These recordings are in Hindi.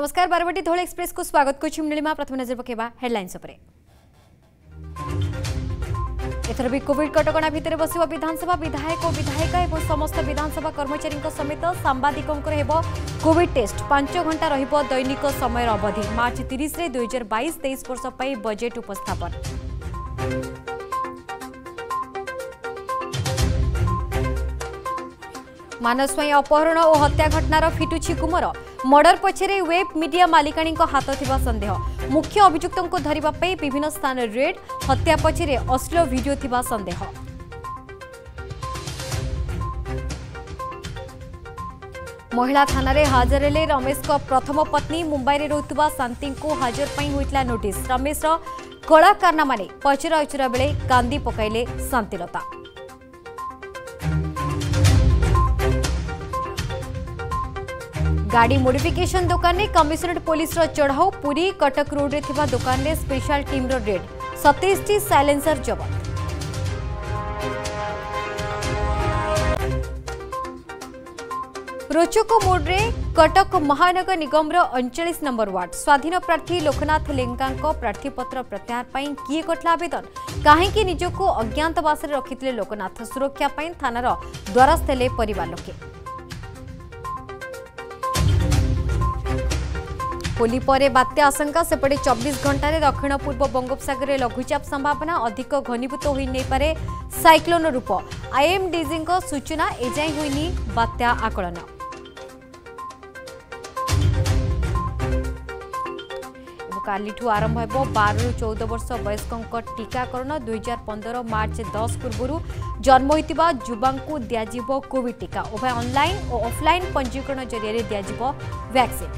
नमस्कार, बाराबटी धौली एक्सप्रेस को स्वागत करछि। निलिमा प्रथम नजर पकेबा हेडलाइंस उपरे। एथर भी कोविड कटकणा भितर बसिबा विधानसभा विधायक और विधायिका और समस्त विधानसभा कर्मचारी समेत सांबादिकंकर हेबो कोविड टेस्ट। 5 घंटा रहिबो दैनिक समय अवधि। मार्च 30 रे 2022-23 वर्ष पई बजेट उपस्थापन। मानस्वयं अपहरण और हत्या घटनार फिटुछि कुमर। मर्डर पछरे वेब मीडिया मालिकाणी हाथ थिबा संदेह। मुख्य अभियुक्तों को धरिबा पे विभिन्न स्थान रेड। हत्या पछरे अश्लील वीडियो थिबा संदेह। महिला थाना रे हाजर हेले रमेश को प्रथम पत्नी। मुंबई रे रहउतबा शांति को हाजर पई होइतला नोटिस। रमेश रो कला कारनामा ने पचरा उचरा बेले कांदी पकाइले शांतिलता। गाड़ी मोडिफिकेशन दुकान ने कमिश्नरेट पुलिस चढ़ाऊ। पुरी कटक रोड रे थिबा दुकान ने स्पेशल टीम रो रेड। 27 साइलेंसर जब्त। रोचक मोड रे कटक महानगर निगम रो 39 नंबर वार्ड स्वाधीन प्रार्थी लोकनाथ लेंका को प्रार्थीपत्र प्रत्याहार पई किए कटला आवेदन। काहेकि निजको अज्ञातवास रे रखितले लोकनाथ। सुरक्षा पई थाना रो द्वारस्थ हेले परिवार लोके। होली पर बात्या आशंका। सेपटे 24 घंटे दक्षिण पूर्व बंगोपसगर में लघुचाप संभावना। अधिक घनीभूत हो नहीं पारे साइक्लोन रूप। आईएमडीजी सूचना एजाएं होनी बात्या आकलन। कालीठू आरंभ हो 12 ରୁ 14 वर्ष वयस्कों टीकाकरण। 2015 मार्च 10 पूर्व जन्म होता युवांकु दियाजिबो कोविड टीका। उभय ऑनलाइन और ऑफलाइन पंजीकरण जरिए दियाजिबो वैक्सीन।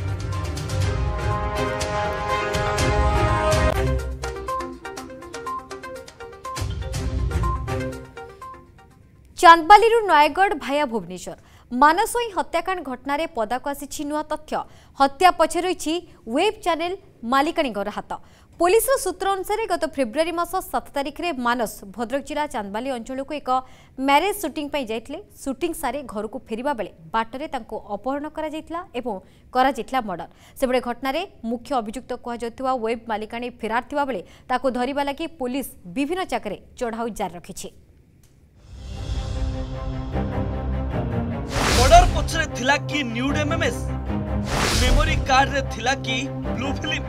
चांदबाली नयगढ़ भाया भुवनेश्वर। मानसोई हत्याकांड घटना रे पदाक आसी नुआ तथ्य। हत्या पछे रही वेब चैनल मालिकाणीर हाथ। पुलिस सूत्र अनुसार गत फेब्रुआरी मास 7 तारिख में मानस भद्रक जिला चांदबाली अंचल को एक म्यारेज सुटिंग पर जाते। सुटिंग सारी घर को फेरवा बेले बाटर अपहरण कर मर्डर। सेपटे घटन मुख्य अभियुक्त कहु वेब मालिकाणी फेरार थिबा बेले ताको धरिबा लागि पुलिस विभिन्न जगह चढ़ाऊ जारी रखिछि। मर्डर पछरे थिला कि न्यूड एमएमएस, मेमोरी कार्ड रे थिला कि ब्लू फिल्म।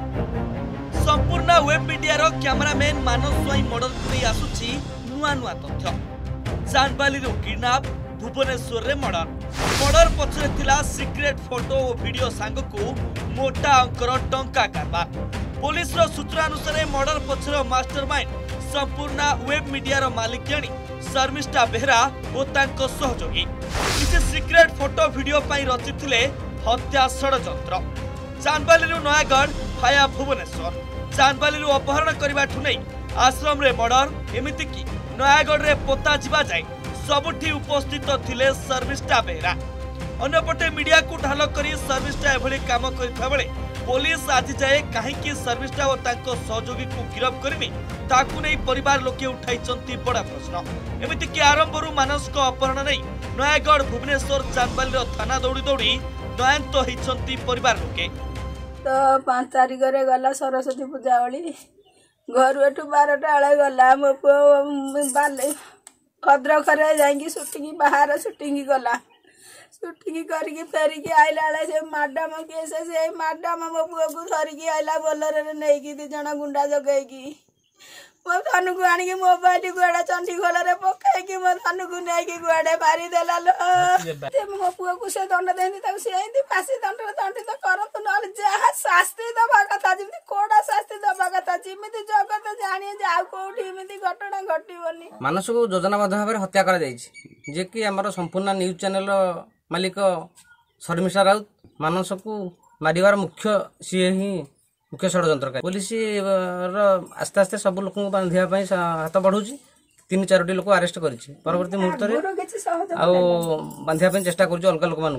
संपूर्ण वेब मीडिया रो कैमरामैन मानस स्वाई मर्डर पुरै आसुची नुआ नुआ तथ्य। चांदबाली रो किडनैप, भुवनेश्वर रे मर्डर। मर्डर पछरे थिला सीक्रेट फोटो ओ वीडियो संग को मोटा अंकर टंका कारबार। पुलिस रो सूचना अनुसार मर्डर पछरे मास्टरमाइंड संपूर्ण वेब मीडिया रो मालिकाणी शर्मिष्ठा बेहरा और तांको सहयोगी। इसे सीक्रेट फोटो वीडियो पाई रचिथिले हत्या षडयंत्र। चांदबाली नयगढ़ भाया भुवनेश्वर। चांदबाली अपहरण करने ठुने आश्रम रे मर्डर, एमिति कि नयगढ़ रे पोता जीवा जाए सबुठी उपस्थित थिले शर्मिष्ठा बेहरा। अन्यपटे मीडिया को ढाल कर शर्मिष्ठा एभली काम करता बेले पुलिस आज जाए कहीं शर्मिष्ठा और सहयोगी को गिरफ्त करनी ताकू नहीं परिवार लोके उठाई बड़ा प्रश्न। एमती आरंभ मानस को अपहरण नहीं नयगढ़ भुवनेश्वर चांदबाली थाना दौड़ी दौड़ी नयंत होती परिवार लोके। तो 5 तारिख रे गला सरस्वती पूजा वाली घर 12टा बेले गला मो पुओ भद्रक जाइंकी सुटिंग बाहर सुटिंग गला। सुटिंग करके फेरिकी आइला से मैडम के से मैडम मो पुओ को धरिकी आइला बोलर रे नेकी दि जणा गुंडा जगैकी मो धनु को आनिके मोबाइल गुआड़ा चंडीगोल रे पकाइकी मो धनु को नेकी गुआड़े मारी देला लो। ते मो पुओ को से दंड देंदी ताको से आइंदी फांसी दंड दंड तो करत न जहा शास्ति दबा कथा जिमि कोडा शास्ति दबा कथा जिमि जगत जानी जा कोठी मिति घटना घटिबोनी। मानस को योजना माध्यम रे हत्या करा जाई छि जे कि हमर संपूर्ण न्यूज़ चैनल मालिक शर्मिष्ठा राउत मानस को मारिवार मुख्य सीए ही मुख्य षडयंत्रकारी। पुलिस आस्ते आस्ते सब लोक बांधा हाथ बढ़ाऊँ 3-4टी लोक आरेस्ट करवर्त मुहूर्त बांधा चेष्टा कर अलग लोक मान।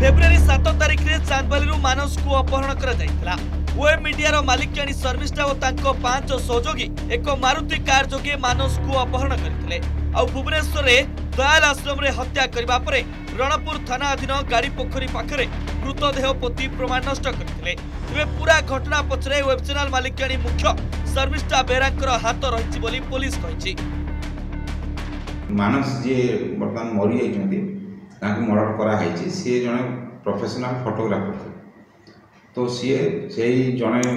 फेब्रुआरी 7 तारिख में चांदबाली मानस को अपहरण करा। वेब मीडिया मालिकाणी शर्मिष्ठा और 5 सहयोगी एक मारुति कार जोगे मानस को अपहरण करते। भुवनेश्वर दयाल आश्रम रे हत्या करने रणपुर थाना अधीन गाड़ीपोखरी पाखे मृतदेह पोती प्रमाण नष्ट करते तेज पूरा घटना पचर वेब चैनल मालिकाणी मुख्य शर्मिष्ठा बेहरा हाथ रही पुलिस मानस जी बर्तमान मरी जाइए मर्डर कराई सी जड़े प्रोफेशनल फोटोग्राफर थे तो सी से जड़े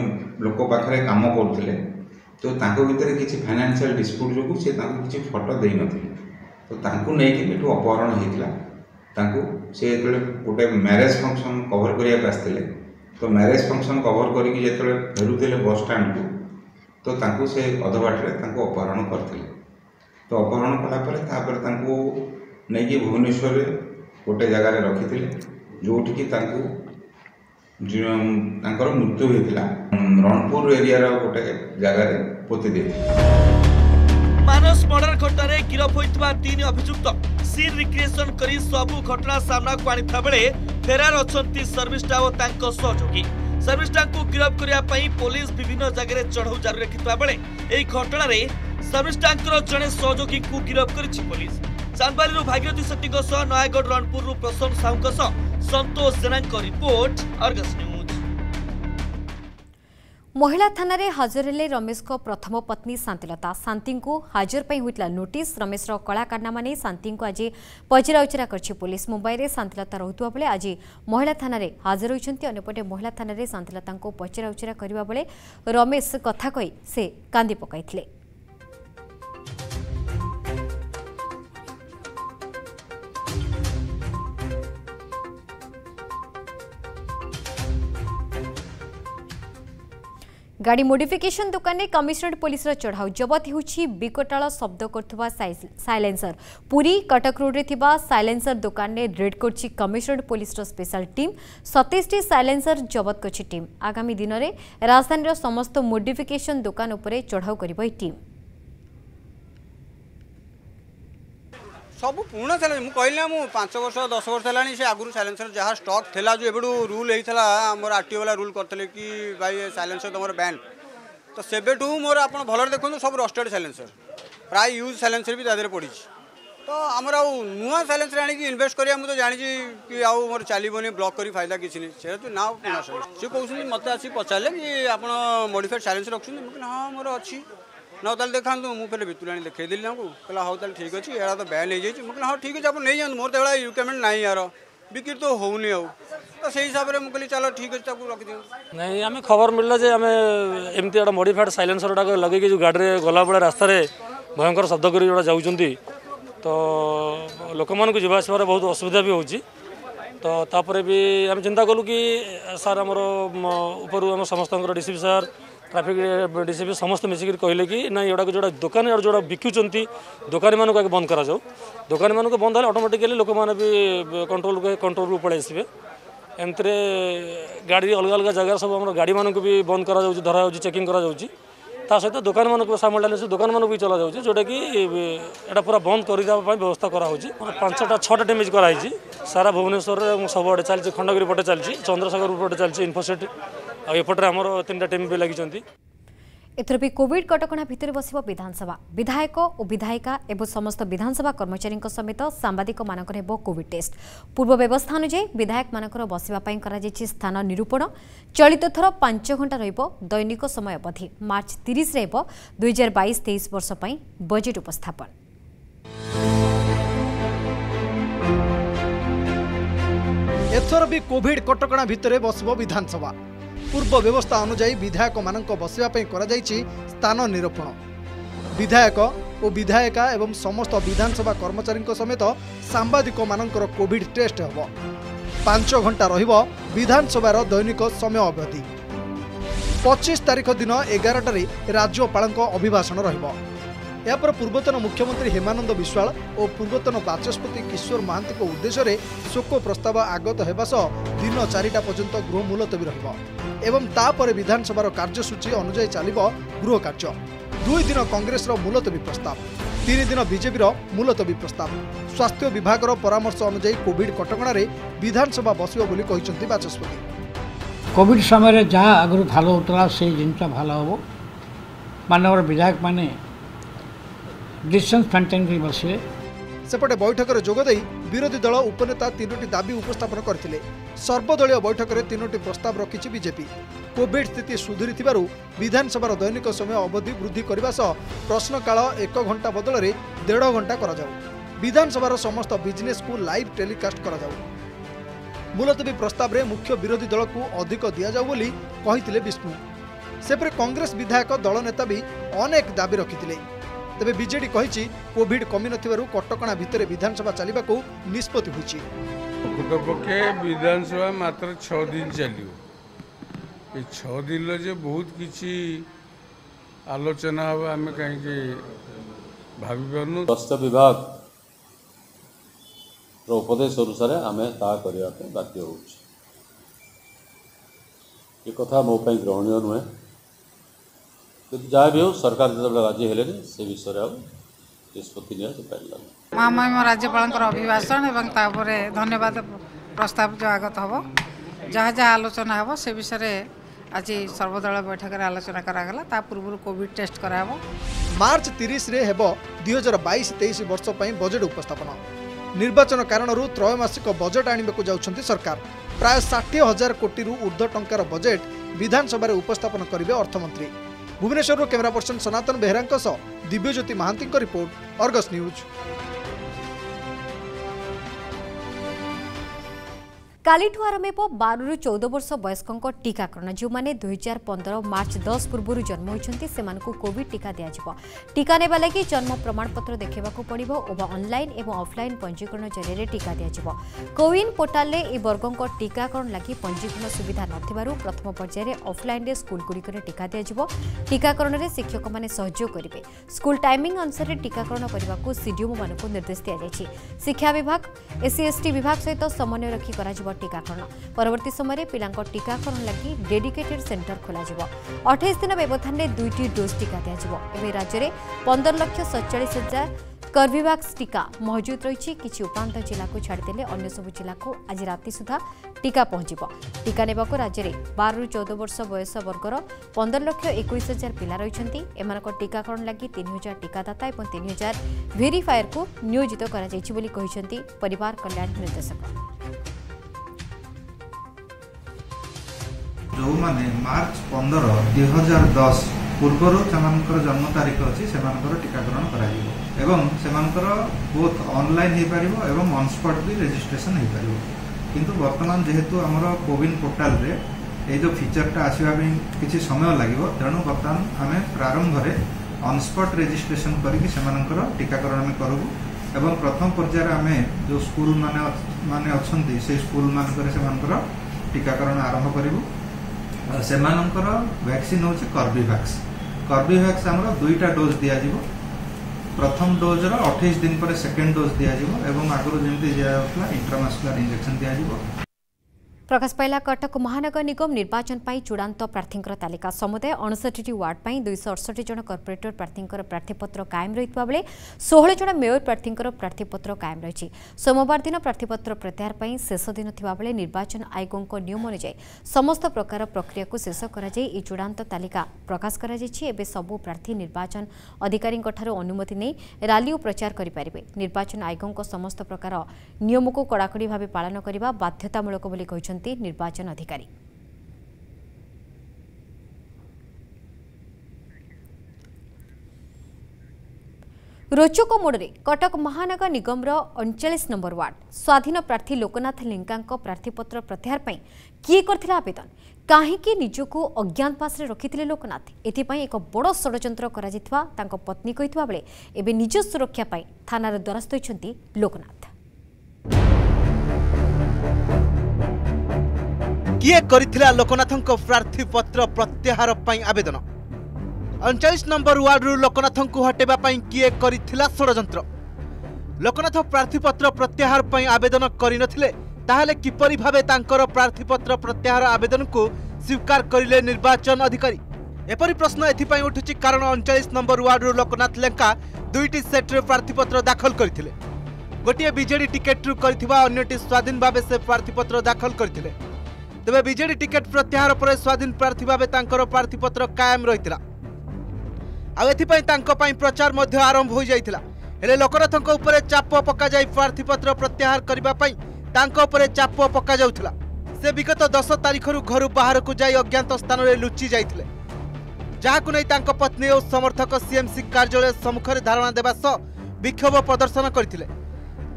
लोक पाखे कम करुले तो भर किसी फाइनेंशियल डिस्प्यूट जो सी किसी फोटो दे नी तो नहीं अपहरण होता सी जो गोटे मैरेज फंक्शन कवर करवाकूँ तो मैरेज फंक्शन कवर करके जो फेरुले बस स्टैंड को तो से अधबाटे अपहरण करते तो अपहरण कलापर नहीं भुवनेश्वर गोटे जगार रखी जोटि की मृत्यु होता रणपुर एरिया गोटे जगार पोती मानस मर्डर घटन गिरफ होता तीन अभियुक्त सीन रिक्रिएसन कर सबू घटना सामना को आनी बेले फेरार अच्छा शर्मिष्ठा और सहयोगी शर्मिष्ठा को गिरफ करने पुलिस विभिन्न जगह चढ़ऊ जारी रखा बेले घटन शर्मिष्ठांकर जड़े सहयोगी को गिरफ करिछि पुलिस। Chandbali Bhagirathi Setty Nayagarh Ranpur Prasanna Sahu Santosh Jena report Argus news. महिला थाना रे हाजर हेले रमेश को प्रथम पत्नी शांतिलता शांति को हाजर पर होता नोटिस रमेश कलाकारनामा नहीं शांति को आज पचराउचरा कर पुलिस। मुंबई में शांतिलता रोकता बेले आज महिला थाना रे हाजर होती अंपटे महिला थाना रे शांतिलता को पचराउचरा करने बेले रमेश कथा कही से कांदी पकाई गाड़ी मोडिफिकेशन दुकान में कमिश्नरेट पुलिस चढ़ाऊ जबत होकटाल शब्द करुवा साइलेंसर पूरी कटक रोड रे साइलेंसर दुकान ने रेड कर commissionerate police special team 27 silencer जबत कर टीम आगामी दिन में राजधानी समस्त मोडिफिकेशन दुकान उपर चढ़ाऊ कर टीम सब पुराना साइलेंसर मुझे कहली ना 5 वर्ष 10 वर्ष है से आगुरी साइलेंसर जहाँ स्टॉक था जो एवं रूल होता आमर आरटीओ वाला रूल करते कि भाई साइलेंसर तुम बैन तो से मोर आप भल देखो सब रस्टेड साइलेंसर प्राय यूज साइलेंसर भी तादेह पड़ी तो आमर आ नुआ साइलेंसर आनवेस्ट करा मुझे जानी कि आर चलोनी ब्लॉक कर फायदा किसी नहीं से तो ना पुराना साइलेंसर सी कहते मत आसिक पचारे कि आप मॉडिफाइड साइलेंसर रखुच्च हाँ मोर अच्छी ना तो देखा मुझे भितुला देखली कहला हाँ तो ठीक अच्छे यार तो बैन हो जाए मुझे हाँ ठीक अच्छे आप नहीं जाते मोर तो ये रिक्वायरमेंट ना यार बिक्री तो होनी आउ तो से हिसाब से मुझे चलो ठीक अच्छे रखी दियो नहीं आम खबर मिलला जे आमे एमती गोटे मॉडिफाइड साइलेंसर गुडा लगे जो गाड़ी में गला बेला रास्तार भयंकर शब्द करी जाऊँगी तो लोक मूँ जावासवे बहुत असुविधा भी होती तो तापर भी आम चिंता कलु कि सार आम उपरू समस्त डीसीपी सार ट्राफिक डीसीपी समस्त मिसिक कहले कि ना ये जो दुकानी और जो बिकुंट दुकानी मानक आगे बंद करा जाओ दुकानी मानक बंद होले ऑटोमेटिकली लोक मैंने भी कंट्रोल पलि आसवे एमती गाड़ी अलग अलग जगह सब आम गाड़ी मानक भी बंद करा जाउची धरा जाउची चेकिंग करा जाउची ता सहित दुकान मानक सामने दुकान मानक भी चला जाउची जोटा कि एटा पूरा बंद कर व्यवस्था करा होउची 5टा 6टा डेमेज कराई सारा भुवनेश्वर सब आड़े चलती खंडगिरी पटे चलती चंद्रसागर पटे चलती इन्फोसिटी एथरपि कोविड कटकणा भितर बसिबो विधानसभा विधायक और विधायिका एवं समस्त विधानसभा कर्मचारी समेत सांबादिक मानक हेबो कोविड टेस्ट पूर्व व्यवस्था अनुसार विधायक मानकर बसिबा पई करा जेछि स्थान निरूपण चलित थर 5 घंटा रहइबो दैनिक समय अवधि मार्च 30 रहइबो 2022-23 वर्ष पई बजेट उपस्थापन एथरपि कोविड कटकणा भितर बसिबो विधानसभा पूर्व व्यवस्था अनुजाई विधायक मान बसवाई स्थान निरूपण विधायक और विधायिका एवं समस्त विधानसभा कर्मचारी समेत सांबादिक मानकर कोविड टेस्ट हो 5 घंटा विधानसभार दैनिक समय अवधि 25 तारिख दिन 11 राज्यपाल अभिभाषण रहा पूर्वतन मुख्यमंत्री हेमानंद विश्वाल और पूर्वतन वाचस्पति किशोर महांती उद्देश्य में शोक प्रस्ताव आगत होगा सह दिन 4टा पर्यंत गृह मुलतवी रहा एवं तापर विधानसभार कार्यसूची अनुजाई चलिब गृह कार्य 2 दिन कांग्रेस मुलतवी प्रस्ताव 3 दिन बीजेपी मुलतवी प्रस्ताव स्वास्थ्य विभाग परामर्श अनुजाई कोविड कटकणार विधानसभा बसवे बाचस्पति कोविड समय जहाँ आगु भल होता से जिनस भल हम मानव विधायक मैंने डिस्टेंस मेंटेन कर बसवे सेपटे बैठक में जोगद विरोधी दल उपनेता तीनोटी दाबी उपस्थापन करथिले। सर्वदलीय बैठक में तीनोटी प्रस्ताव रखिछि बीजेपी। कोविड स्थिति सुधुरी विधानसभा दैनिक समय अवधि वृद्धि करने सह प्रश्नकाल एक घंटा बदल में डेढ़ घंटा करा। विधानसभा समस्त बिजनेस को लाइव टेलीकास्ट करा। मुलतवी प्रस्ताव में मुख्य विरोधी दल को अधिक दि जाऊ बोली कहिथिले विष्णु। सेपरे कांग्रेस विधायक दल नेता भी अनेक दाबी रखिथिले। तबे बीजेडी कहिछि कोविड कमी नथिबारु कटकणा भितरे विधानसभा चलिबाकू निष्पत्ति होइछि। गतपक्षे विधानसभा मात्र 6 दिन चलियो। ए 6 दिन ल जे बहुत किछि आलोचना हो आमे काहे कि भाबी परनु स्वास्थ्य विभाग रो उपदेश अनुसार आमे ता करिया के बाध्य होउछि। ए कथा मो पई ग्रहणीय नहुए। जहाँ भी हो सरकार जो राज्य हेले से विषय निष्पत्ति महामहिम राज्यपाल अभिभाषण और धन्यवाद प्रस्ताव जो आगत हम जहाँ जहाँ आलोचना हम से विषय आज सर्वदलीय बैठक में आलोचना करा। पूर्व कोविड टेस्ट करा मार्च 30 रे हेबो 2022-23 वर्ष बजेट उपस्थापन। निर्वाचन कारण त्रयमासिक बजेट आने जाउछन्ति सरकार। प्राय 60,000 कोटी ऊर्ध्व टंकार बजेट विधानसभा उपस्थापन करेंगे अर्थमंत्री। भुवनेश्वर कैमरा पर्सन सनातन बेहरा सह दिव्यज्योति महांती का रिपोर्ट, अर्गस न्यूज। कालीठू आरंभ हो 12 रू 14 वर्ष वयस्कों टीकाकरण। जो 2015 मार्च 10 पूर्व जन्म होती से कोविड टीका दिज्व। टीका नेबा लगी जन्म प्रमाणपत्र देखा पड़ो और ऑनलाइन एवं ऑफलाइन पंजीकरण जरिए टीका दिज्व। कोविन पोर्टाल में वर्गों टीकाकरण लगी पंजीकरण सुविधा नथम पर्यायर ऑफलाइन स्कूलगुड़िक टीका दिज्व। टीकाकरण में शिक्षक मैंने सहयोग करेंगे। स्कूल टाइमिंग अनुसार टीकाकरण करने को सीडीएमओ मानक निर्देश दिया। शिक्षा विभाग एससीएसटी विभाग सहित समन्वय रखी टीकाकरण परवर्ती समय पिलांको टीकाकरण लगी डेडिकेटेड सेंटर खोल। 28 दिन व्यवधान में 2टी डोज टीका दिज्व। राज्य में 15,47,000 कर्बेवैक्स टीका मौजूद रही। किसी उपांत जिला को छाड़देले अन्य सबू जिला को आज राति सुधा टीका पहुंच। टीका ने राज्य में 12 रू 14 वर्ष वयस वर्गर 15,21,000 पिला रही। टीकाकरण लगी 3,000 टीकादाता और 3,000 भेरीफायर को नियोजित परिवार कल्याण निर्देशक। जो माने मार्च 15, 2010 पूर्वर से जन्म तारीख अच्छी से टीकाकरण कर बोथ ऑनलाइन हो पार एवं ऑनस्पॉट भी रजिस्ट्रेशन हो पार। किंतु वर्तमान जेहेतु आमर कोविन पोर्टाल रे ये जो फीचरटा आसवाई किसी समय लगे तेणु बर्तमान आम प्रारंभ में ऑनस्पॉट रजिस्ट्रेशन करके टीकाकरण आम करूँ। एवं प्रथम पर्यायर आम जो स्कूल माने अच्छे से स्कूल मानक टीकाकरण आरंभ करूँ। सेमानंकर वैक्सीन होचे कर्बेवैक्स। कर्बेवैक्स आमर 2टा डोज दिज्व। प्रथम डोजर 28 दिन पर सेकेंड डोज दिज्व एवं आगुरी जमी दिजाला इंट्रामस्कुलर इंजेक्शन दिज्व। प्रकाश पाइला कटक महानगर निगम निर्वाचन पर चूड़ांत प्रार्थी तालिका। समुदाय 59टी वार्ड पर 268 जन कर्पोरेटर प्रार्थी प्रार्थीपत्र कायम रही बेले 16 जन मेयर प्रार्थी प्रार्थीपत्र कायम रही। सोमवार दिन प्रार्थीपत्र प्रत्याहार पर शेष दिन थाबले निर्वाचन आयोग नियम अनुजाई समस्त प्रकार प्रक्रिया को शेष कर चूड़ांत तालिका प्रकाश कर सबू प्रार्थी निर्वाचन अधिकारी अनुमति नहीं रैली और प्रचार करेंगे। निर्वाचन आयोग समस्त प्रकार नियम को कड़ाकड़ी भाव पालन करने बाध्यतामूलक निर्वाचन अधिकारी। रोचक मोड़े कटक महानगर निगमर 39 नंबर वार्ड स्वाधीन प्रार्थी लोकनाथ लिंका प्रार्थीपत्र प्रत्याहार पर किए करथिला आवेदन कहीं निजको अज्ञातवास में रखी लोकनाथ एथिपाई एक बड़ षड्यंत्र करा पत्नी कहता बेले एवं निज सुरक्षा पर थानार द्वारस्थ होइछन्ती लोकनाथ। किए करिथिला लोकनाथंक प्रार्थी पत्र प्रत्याहार पई आवेदन 39 नंबर वार्ड रु लोकनाथंक हटेबा पई किए करिथिला षडयंत्र। लोकनाथ प्रार्थी पत्र प्रत्याहार पई आवेदन करिनथिले ताहले किपरि भाबे तांकर प्रार्थी पत्र प्रत्याहार आवेदन को स्वीकार करिले निर्वाचन अधिकारी एपरि प्रश्न एथि पई उठुछि। कारण 39 नंबर वार्ड रु लोकनाथ लेंका 2टी सेट रे प्रार्थी पत्र दाखल करथिले। गोटिए बीजेडी टिकेट रु करथिबा अन्यटी स्वाधीन भाबे से प्रार्थी पत्र दाखल करथिले। तेबे बीजेडी टिकेट प्रत्याहार पर स्वाधीन प्रार्थी भाव प्रार्थीपत्र कायम रही। आउ एथि पई तांको पई प्रचार आरंभ हो जाइतिला। हेले लोकनाथंक उपरे चाप पक्का जाई प्रार्थीपत्र प्रत्याहार करिबा पई तांको उपरे चाप पक्का जाउथला। से विगत 10 तारीख रु घर बाहर को जाई अज्ञात स्थान रे लुचि जाईथिले, जाहाकु नै तांको पत्नी और समर्थक सीएमसी कार्यालय सम्मुखरे धारणा देबा सह विक्षोभ प्रदर्शन करथिले।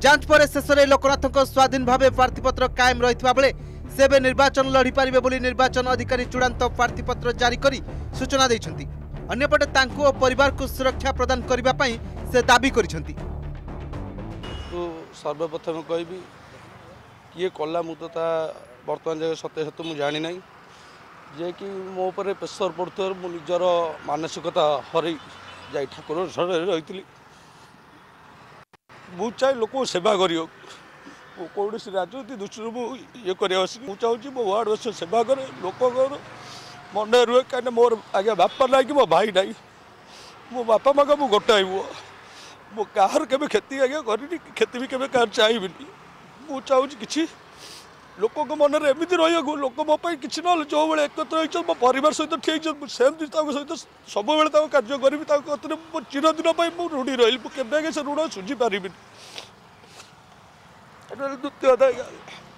जांच पर शेष रे लोकनाथंक स्वाधीन भावे प्रार्थीपत्र कायम रहितबा बेले सेबे निर्वाचन लड़ी पारिबे बोली निर्वाचन अधिकारी चूड़ांत प्रार्थीपत्र जारी करी सूचना दैछन्ति। अन्यपटे तांको और परिवार को सुरक्षा प्रदान करिबा पई से दाबी करिछन्ति। तो सर्वप्रथम कहबी किए कला मुतता वर्तमान जगह सत्य सत्य मु जानि नै जे कि मो ऊपर प्रेशर पड़तर मु निजर मानसिकता हरि जाई ठाकुर सर रहितली मु चाहे लोक सेवा करियो कौन राजनीति दृष्टि ये चाहूँगी मो वार्ड वास सेवा करे लोक मन रुहे कहीं मोर आगे बापा ना कि मो भाई ना मो बापा माँ मु गोटाई मो कार के क्षति आज्ञा करी क्षति भी केवे कार चाहिए मु चाहूँगी किसी लोक मन में एमती रही लोक मो कि जो भाई एकत्र मो परिवार सहित ठीक सेमती सहित सब बेले कार्य करी मो चिरदिन ऋणी रही केवे से ऋण सुझी पारि द्वितीय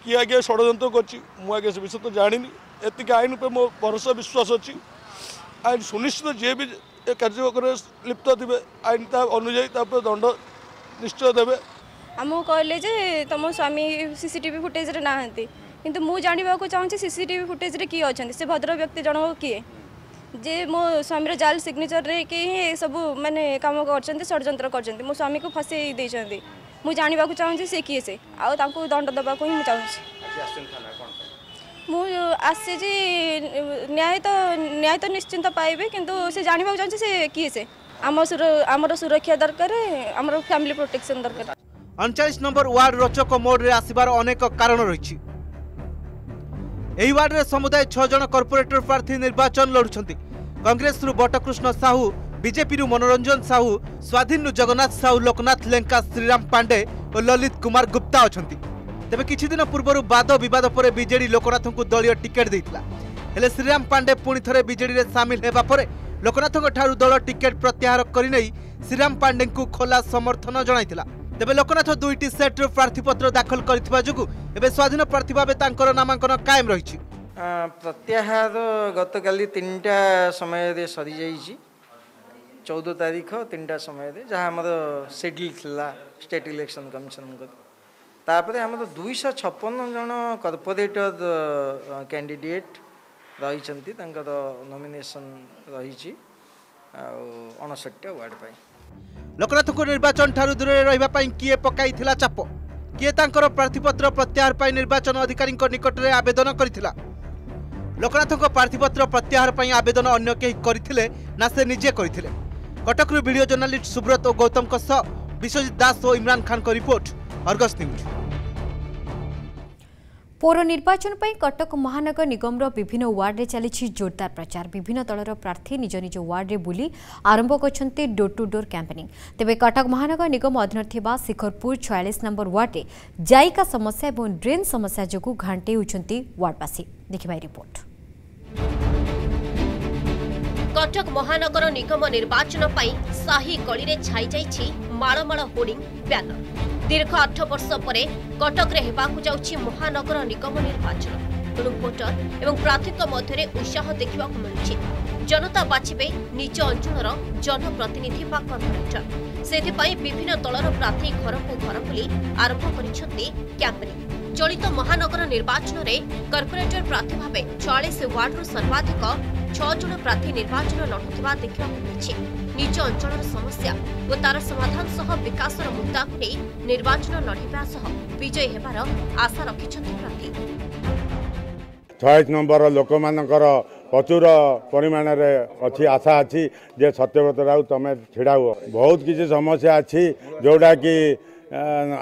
किए आगे षड्यंत्र कर विषय तो जानी एतिक आईन पर मो भरोसा विश्वास अच्छी आईन सुनिश्चित जी भी कार्य लिप्त थे आईन अनुजाई दंड निश्चय देवे। आमको कहले जे तुम स्वामी सीसीटीवी फुटेज रे नाहंती किंतु मु जानिबा को चाहूँ सीसीटीवी फुटेज रे किए अछंती से भद्र व्यक्ति जनक किए जे मो स्वामी जाल सिग्नेचर रे के सब माने काम करछंती षड्यंत्र करछंती मो स्वामी को फसई देछंती मु जानिबा को चाहूँ से किए से आउ तांको दंड दबा को ही चाहूँ मु आसे जी न्याय तो निश्चिंत पाइबे किंतु से जानिबा चाहूँ से किए से आमर सुरक्षा दरकार आमर फैमिली प्रोटेक्शन दरकार। 39 नंबर वार्ड रोचक मोड रे आसिबार अनेक कारण रही। एही वार्ड रे समुदाय 6 जन कॉर्पोरेटर प्रार्थी निर्वाचन लड़ुछंती। कांग्रेस रु बटकृष्ण साहू, बीजेपी रु मनोरंजन साहू, स्वाधीन रु जगन्नाथ साहू, लोकनाथ लेंका, श्रीराम पांडे और ललित कुमार गुप्ता अछंती। तेबे किछि दिन पूर्व वाद बद पर बीजेडी लोकनाथ को दलीय टिकेट देइतला। हेले श्रीराम पांडे पुणी थरे बीजेडी रे शामिल हेबा परे लोकनाथ ठारू दल टिकेट प्रत्याहार करि नै श्रीराम पांडे को खोला समर्थन जणाइतला। तेबे लोकनाथ दुईटी सेट प्रार्थीपत्र दाखल करितबा जुगु एबे स्वाधीन प्रार्थी भाबे तांकर नामांकन कायम रहिछि। प्रत्याहार गत काली 3टा समय रे सरी जाईछि 14 तारिख 3टा समय रे जहा हमर शेड्यूल थिला स्टेट इलेक्शन कमिशन को तापर आम 256 जन कॉर्पोरेटर कैंडिडेट रही नॉमिनेशन रही 59टा वार्ड पाई। लोकनाथ को निर्वाचन ठारू दूर रही किए पकाई थिला चाप किए तांकर प्रार्थीपत्र प्रत्याहार पाई निर्वाचन अधिकारी निकट में आवेदन करिथिला। लोकनाथ को प्रार्थीपत्र प्रत्याहार पाई आवेदन अन्य केही करिथिले ना से निजे करिथिले। कटक रु वीडियो जर्नालिस्ट सुब्रत और गौतम को सह विश्वजित दास और इमरान खान को रिपोर्ट अर्गस न्यूज। पौर निर्वाचन पर कटक महानगर निगमर विभिन्न वार्ड में चली जोरदार प्रचार। विभिन्न दलर प्रार्थी निज निज वार्ड में बुली आरंभ करते डोर टू डोर कैंपेनिंग। तेबे कटक महानगर निगम अधीन थिबा शिखरपुर 46 नंबर वार्ड में जायिका समस्या और ड्रेन समस्या जोगु घांटे होउछन्ती वार्डवासी। देखिबा रिपोर्ट। कटक महानगर निगम निर्वाचन पर साही गली में छाई जाइछि माळमाळ होर्डिंग ब्यानर। दीर्घ 8 वर्ष पर कटक होगा महानगर निगम निर्वाचन तेणु भोटर एवं प्रार्थी मध्य उत्साह देखा मिलूँ। जनता बाछबे निज अंचल जनप्रतिनिधि कर्पोरेटर से विभिन्न दलर प्रार्थी घर को घर बुली आरंभ करपेनिंग। चलित महानगर निर्वाचन में कर्पोरेटर प्रार्थी भाव 46 वार्डर सर्वाधिक 6 जन प्रार्थी निर्वाचन लड़ुता देखा मिली। निज अंचल समस्या और तार समाधान सह विकास मुद्दा को नहीं निर्वाचन लड़ाया विजयी होवार आशा रखी प्रार्थी। 46 नंबर लोक मानकर प्रचुर परिमाण अच्छी आशा अच्छी जे सत्यव्रत राव तुम ढड़ा हुआ बहुत किसी समस्या अच्छी जोटा कि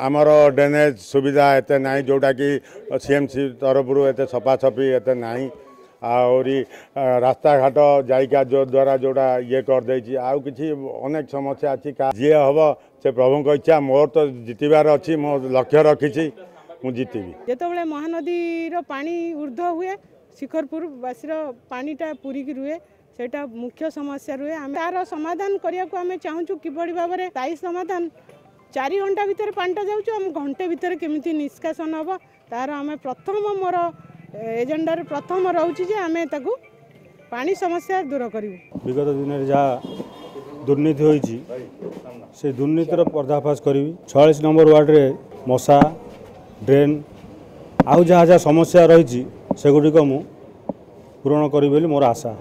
आमर ड्रेनेज सुविधा एत ना जोटा कि सीएमसी तरफ एत सफासफी एत ना आउरी रास्ता घाट जायिका जो द्वारा जोड़ा ये करदे आउ कि अनेक समस्या अच्छी जी हम से प्रभु इच्छा मोर तो जितबार अच्छी मो लक्ष्य रखी मुझे जितबी जिते महानदी रो पानी ऊर्ध्व हुए शिखरपुर बासी रो पानी टा पूरी की रुए सेटा मुख्य समस्या रुहे। तार समाधान करिया को आमे चाहूँ किभली भाव में स्थायी समाधान। 4 घंटा भितर पानीटा जाऊँ आम घंटे भितर केमिति निष्कासन हम तार आम प्रथम मोर एजेंडार प्रथम रोचे जे आम ताकू पानी समस्या दूर करूँ। विगत दिन में जहाँ दुर्नीति हो दुर्नीतिर पर्दाफाश करी 46 नंबर वार्ड रे मशा ड्रेन आउ जहाँ जहाँ समस्या रही सेगुड़िक पूरण करी मोर आशा।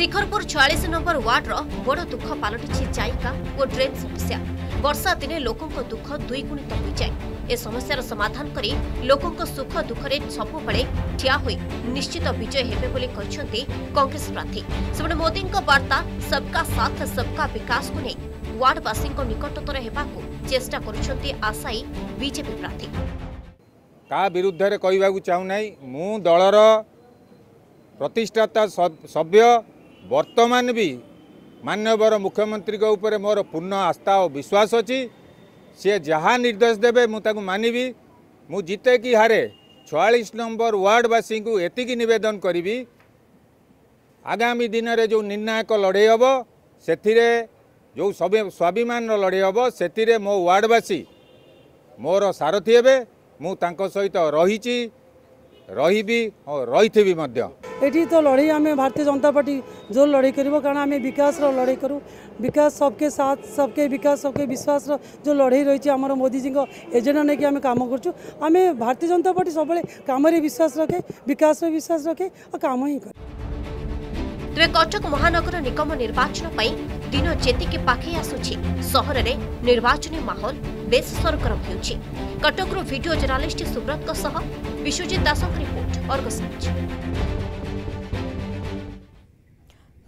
शिखरपुर 46 नंबर वार्डर बड़ दुख पलटि जायिका और ड्रेन समस्या। वर्षा दिने लोकों को दुख द्विगुणित हो जाए। ए समस्यार समाधान करी लोकों को सुख दुख रे सबुबले ठिया होई निश्चित विजय हेबे बोली कहछन्ते कांग्रेस प्रार्थी। सेबने मोदी को वार्ता सबका साथ सबका विकास को नहीं वार्डवासी को निकटतर हेबाकू चेष्टा करछन्ते आशाई बीजेपी प्रार्थी। का विरुद्ध रे कहबाकू चाहू नाही। मु दलर प्रतिष्ठाता सभ्य वर्तमान भी माननीय मुख्यमंत्री के ऊपर मोर पूर्ण आस्था और विश्वास अच्छी। सी जहाँ निर्देश देवे मुझे मानवि। मु जीते कि हारे 46 नंबर वार्डवासी को एतिकी निवेदन करी आगामी दिन में जो निर्णायक लड़े हम से जो स्वाभिमान लड़े हम से मो वार्डवासी मोर सारथी हे। मुझे सहित रही और रही ये तो लड़ाई आम भारतीय जनता पार्टी जोर लड़ाई कर कारण आम विकास लड़ाई करूँ। विकास सबके साथ सबके विकास सबके विश्वास जो लड़ाई रही है आमर मोदी जी एजेंडा नहीं आम काम करूँ। आम भारतीय जनता पार्टी सब काम विश्वास रखे विकास में विश्वास रखे और काम ही कर। तेरे कटक महानगर निगम निर्वाचन दिन जेतिक पाखे आसूची सहर में निर्वाचन माहौल बेस सरगरम होगी। कटकरू video journalist Subrat Biswajit Das report Argus news.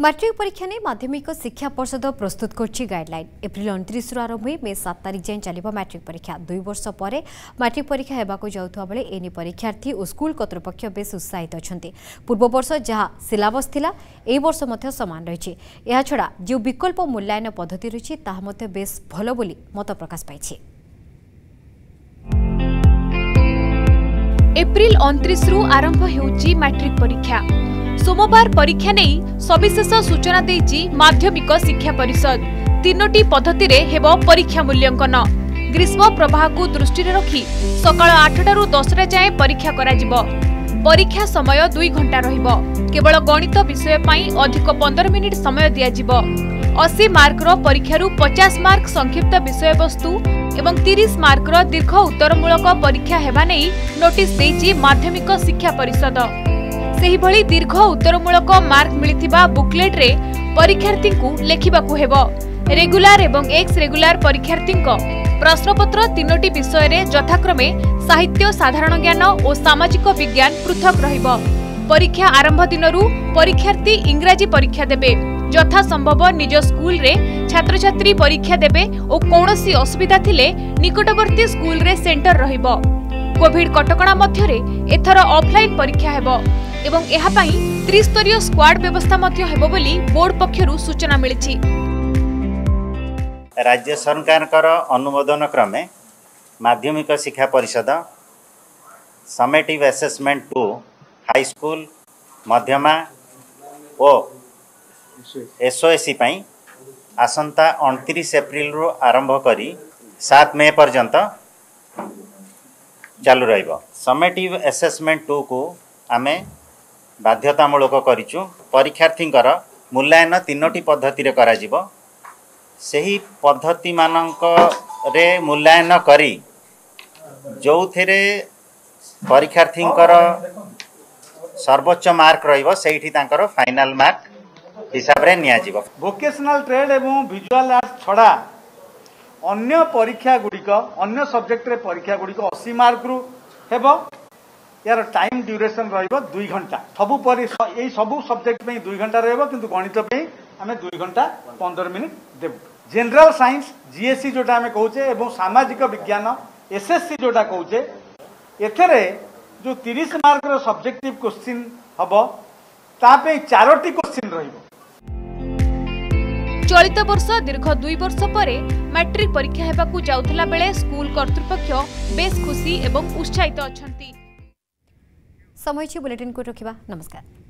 Matric परीक्षा ने माध्यमिक शिक्षा पर्षद प्रस्तुत करछि गाइडलाइन। एप्रिल 29 आरंभ हुई मे 7 तारिख जाए चलिबा मैट्रिक परीक्षा। 2 वर्ष पर मैट्रिक परीक्षा होगाक जाऊा बेले एने परीक्षार्थी और स्कूल कर्तृपक्ष बेस उत्साहित अंति। पूर्व वर्ष जहाँ सिलेबस थिला ए वर्ष मध्य समान रही। यह छड़ा जो विकल्प मूल्यायन पद्धति रही ताहा बेस भलो बोली मत प्रकाश पाई। एप्रिल 29 आरंभ होउछि मैट्रिक परीक्षा। सोमवार परीक्षा नहीं सविशेष सूचना माध्यमिक शिक्षा परिषद 3टी पद्धति हेब परीक्षा मूल्यांकन। ग्रीष्म प्रवाह को दृष्टि रखी सकाल 8टा 10टा जाए परीक्षा कराजिबो। परीक्षा समय 2 घंटा रहिबो। केवल गणित विषय पाई अधिक 15 मिनिट समय दियाजिबो। 80 मार्कर परीक्षारू 50 मार्क संक्षिप्त विषय वस्तु एवं 30 मार्कर दीर्घ उत्तरमूलक परीक्षा हेबा नेई नोटिस देछि माध्यमिक शिक्षा परिषद। सेहिभली दीर्घ उत्तरमूलक मार्क मिलिथिबा बुकलेट रे परीक्षार्थी को लेखिबाकू हेबो। रेगुलर एवं एक्स रेगुलर परीक्षार्थी प्रश्नपत्र 3टी विषय रे यथाक्रमे साहित्य साधारण ज्ञान और सामाजिक विज्ञान पृथक रहिबो। परीक्षा आरंभ दिनरू परीक्षार्थी इंग्रजी परीक्षा देबे। यथा संभव निज स्कूल रे छात्र छात्री परीक्षा देबे और कोनोसी असुविधा थिले निकटवर्ती स्कूल रे सेंटर रहिबो। कोविड कटकणा मध्यरे एथर ऑफलाइन परीक्षा हेबो एवं एहा पाई 3 स्तरीय स्क्वाड व्यवस्था मध्य हेबो बोली बोर्ड पक्षरु सूचना मिलिछि। राज्य सरकारकर अनुमोदन क्रमे माध्यमिक शिक्षा परिषद summative assessment two high school मध्यमा ओ एसओएससी पाई आसंता 29 एप्रिल रु आरंभ करी 7 मे पर्यंत चालू रहिबो। समेटिव असेसमेंट 2 को आमे बाध्यतामूलक करिचु। परीक्षार्थींकर मूल्यायन 3टी पद्धति रे करा जिवो। सही पद्धति मानक रे मूल्यायन करी जोथिरे परीक्षार्थींकर सर्वोच्च मार्क रहिबो सेठी तांकर फाइनल मार्क हिसाब रे निया जिवो। वोकेशनल ट्रेड एवं विजुअल आर्ट्स छड़ा अन्य परीक्षा गुड़िक अन्य सब्जेक्ट रे परीक्षा गुड़िक 80 मार्क रु हेबो। यार टाइम ड्यूरेशन रहिबो 2 घंटा। सबु परि एई सबु सब्जेक्ट में 2 घंटा रहिबो किंतु गणित पे हमें 2 घंटा 15 मिनिट देबो। जनरल साइंस जीएससी जोटा हमें कहूचे एवं सामाजिक विज्ञान एसएससी जोटा कहूचे एथेरे जो 30 मार्क रो सब्जेक्टिव क्वेश्चन हबो ता पे 4टी क्वेश्चन रहिबो। चलित वर्ष दीर्घ 2 वर्ष पर मैट्रिक परीक्षा हेबाकू जाउथला बेले स्कूल कर्तृपक्ष बेस खुशी एवं उत्साहित अछंती। समय छि बुलेटिन को रखिबा। नमस्कार।